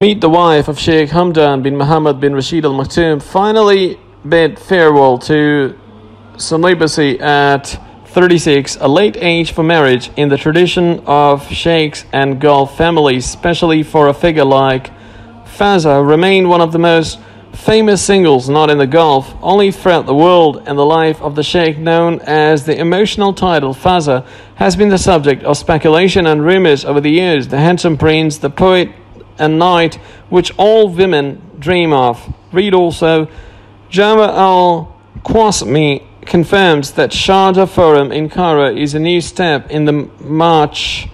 meet the wife of Sheikh Hamdan bin Mohammed bin Rashid Al Maktoum, finally bid farewell to celibacy at 36, a late age for marriage in the tradition of sheikhs and Gulf families, especially for a figure like Fazza, remained one of the most famous singles not in the Gulf, only throughout the world, and the life of the sheikh known as the emotional title Fazza has been the subject of speculation and rumors over the years. The handsome prince, the poet and knight, which all women dream of. Read also, Jamal Al Qasmi confirms that Shada Forum in Cairo is a new step in the march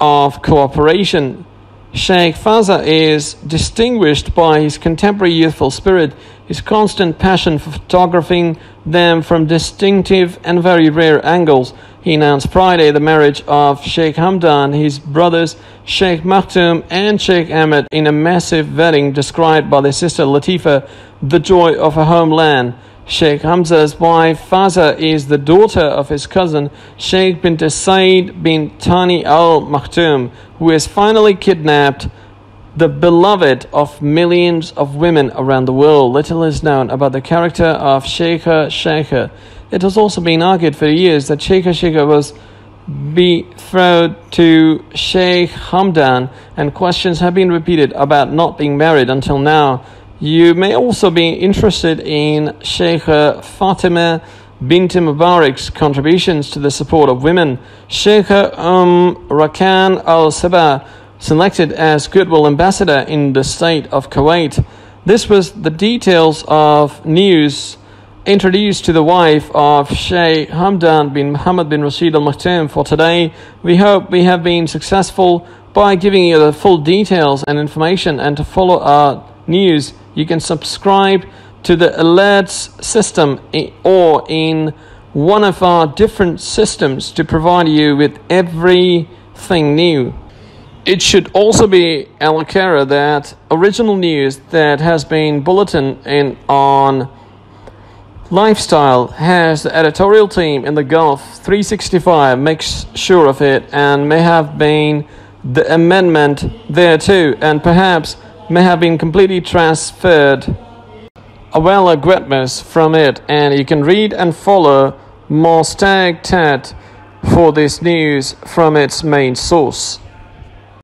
of cooperation. Sheikh Fazza is distinguished by his contemporary youthful spirit, his constant passion for photographing them from distinctive and very rare angles. He announced Friday the marriage of Sheikh Hamdan, his brothers Sheikh Maktoum and Sheikh Ahmed in a massive wedding described by their sister Latifa, the joy of her homeland. Sheikh Hamza's wife Fazza is the daughter of his cousin Sheikh bin Saeed bin Tani al-Maktoum, who has finally kidnapped the beloved of millions of women around the world. Little is known about the character of Sheikha Sheikha. It has also been argued for years that Sheikha Sheikha was betrothed to Sheikh Hamdan, and questions have been repeated about not being married until now. You may also be interested in Sheikha Fatima bint Mubarak's contributions to the support of women. Sheikha Rakan al-Sabah, selected as goodwill ambassador in the state of Kuwait. This was the details of news introduced to the wife of Sheikh Hamdan bin Mohammed bin Rashid Al Maktoum for today. We hope we have been successful by giving you the full details and information, and to follow our news you can subscribe to the alerts system or in one of our different systems to provide you with everything new. It should also be aware that original news that has been bulletined in on lifestyle has the editorial team in the Gulf 365 makes sure of it, and may have been the amendment thereto, and perhaps may have been completely transferred Awella Gretmus from it, and you can read and follow Mostag Tat for this news from its main source.